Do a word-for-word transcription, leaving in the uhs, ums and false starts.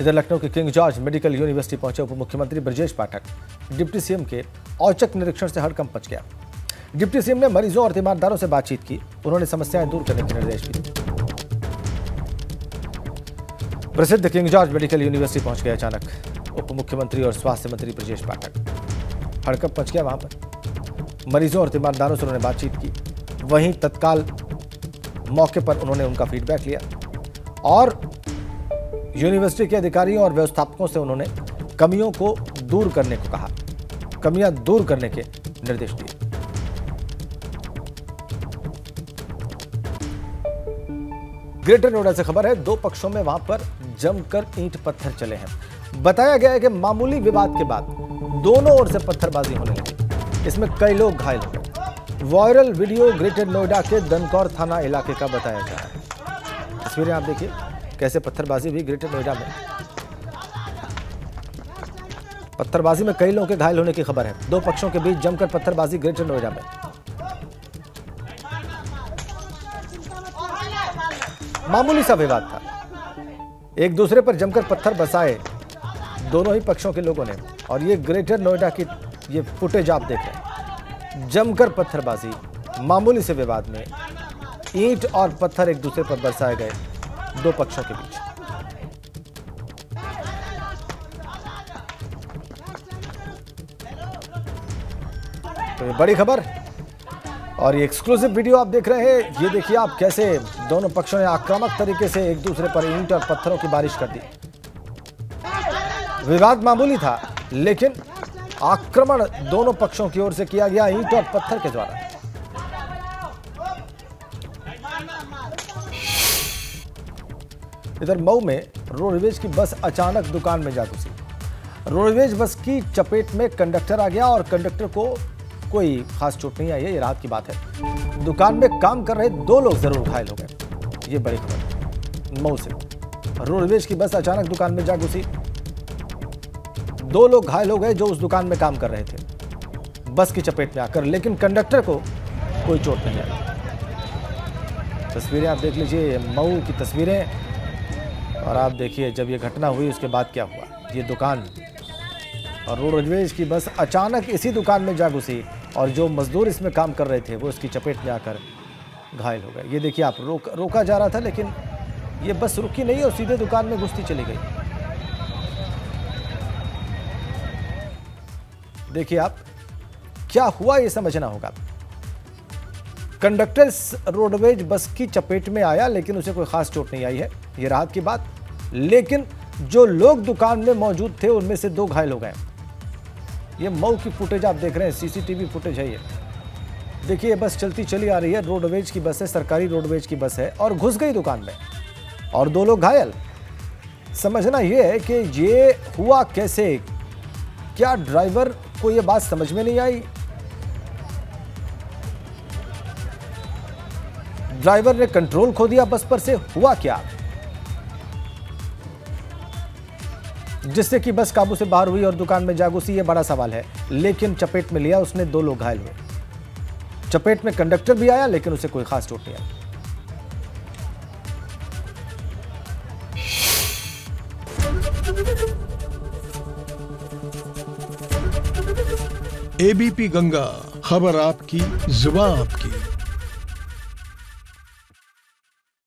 इधर लखनऊ के king George medical university पहुंचे उप मुख्यमंत्री ब्रजेश पाठक। डिप्टी सीएम के औचक निरीक्षण से हड़कंप मच गया। डिप्टी सीएम ने मरीजों और तीमारदारों से बातचीत की। उन्होंने समस्याएं दूर करने के निर्देश दिए। प्रसिद्ध किंग जॉर्ज मेडिकल यूनिवर्सिटी पहुंच गए अचानक उप मुख्यमंत्री और स्वास्थ्य मंत्री ब्रजेश पाठक। हड़कंप मच गया वहां पर। मरीजों और तीमारदारों से उन्होंने बातचीत की। वहीं तत्काल मौके पर उन्होंने उनका फीडबैक लिया और यूनिवर्सिटी के अधिकारियों और व्यवस्थापकों से उन्होंने कमियों को दूर करने को कहा। कमियां दूर करने के निर्देश दिए। ग्रेटर नोएडा से खबर है। दो पक्षों में वहां पर जमकर ईंट पत्थर चले हैं। बताया गया है कि मामूली विवाद के बाद दोनों ओर से पत्थरबाजी होने लगी। इसमें कई लोग घायल हो गए। वायरल वीडियो ग्रेटर नोएडा के दनकौर थाना इलाके का बताया जा रहा है। तस्वीरें आप देखिए कैसे पत्थरबाजी भी ग्रेटर नोएडा में। पत्थरबाजी में कई लोगों के घायल होने की खबर है। दो पक्षों के बीच जमकर पत्थरबाजी ग्रेटर नोएडा में। मामूली सा विवाद था, एक दूसरे पर जमकर पत्थर बरसाए दोनों ही पक्षों के लोगों ने। और ये ग्रेटर नोएडा की ये फुटेज आप देख रहे हैं। जमकर पत्थरबाजी, मामूली से विवाद में ईंट और पत्थर एक दूसरे पर बरसाए गए दो पक्षों के बीच। तो ये बड़ी खबर और ये एक्सक्लूसिव वीडियो आप देख रहे हैं। ये देखिए आप कैसे दोनों पक्षों ने आक्रामक तरीके से एक दूसरे पर ईंट और पत्थरों की बारिश कर दी। विवाद मामूली था लेकिन आक्रमण दोनों पक्षों की ओर से किया गया ईंट और पत्थर के द्वारा। इधर मऊ में रोडवेज की बस अचानक दुकान में जा घुसी। रोडवेज बस की चपेट में कंडक्टर आ गया और कंडक्टर को कोई खास चोट नहीं आई है, ये राहत की बात है। दुकान में काम कर रहे दो लोग जरूर घायल हो गए। ये बड़ी खबर मऊ से। रोडवेज की बस अचानक दुकान में जा घुसी। दो लोग घायल हो गए जो उस दुकान में काम कर रहे थे बस की चपेट में आकर, लेकिन कंडक्टर को कोई चोट नहीं आई। तस्वीरें आप देख लीजिए मऊ की तस्वीरें। और आप देखिए जब ये घटना हुई उसके बाद क्या हुआ। ये दुकान और रोडवेज की बस अचानक इसी दुकान में जा घुसी और जो मजदूर इसमें काम कर रहे थे वो इसकी चपेट में आकर घायल हो गए। ये देखिए आप रोक रोका जा रहा था लेकिन ये बस रुकी नहीं और सीधे दुकान में घुसती चली गई। देखिए आप क्या हुआ ये समझना होगा। कंडक्टर रोडवेज बस की चपेट में आया लेकिन उसे कोई खास चोट नहीं आई है, ये राहत की बात। लेकिन जो लोग दुकान में मौजूद थे उनमें से दो घायल हो गए। ये मऊ की फुटेज आप देख रहे हैं, सीसीटीवी फुटेज है ये। देखिए ये बस चलती चली आ रही है। रोडवेज की बस है, सरकारी रोडवेज की बस है और घुस गई दुकान में और दो लोग घायल। समझना ये है कि ये हुआ कैसे, क्या ड्राइवर को ये बात समझ में नहीं आई। ड्राइवर ने कंट्रोल खो दिया बस पर से, हुआ क्या जिससे कि बस काबू से बाहर हुई और दुकान में जा घुसी, ये बड़ा सवाल है। लेकिन चपेट में लिया उसने, दो लोग घायल हुए। चपेट में कंडक्टर भी आया लेकिन उसे कोई खास चोट नहीं आई। एबीपी गंगा, खबर आपकी, जुबान आपकी।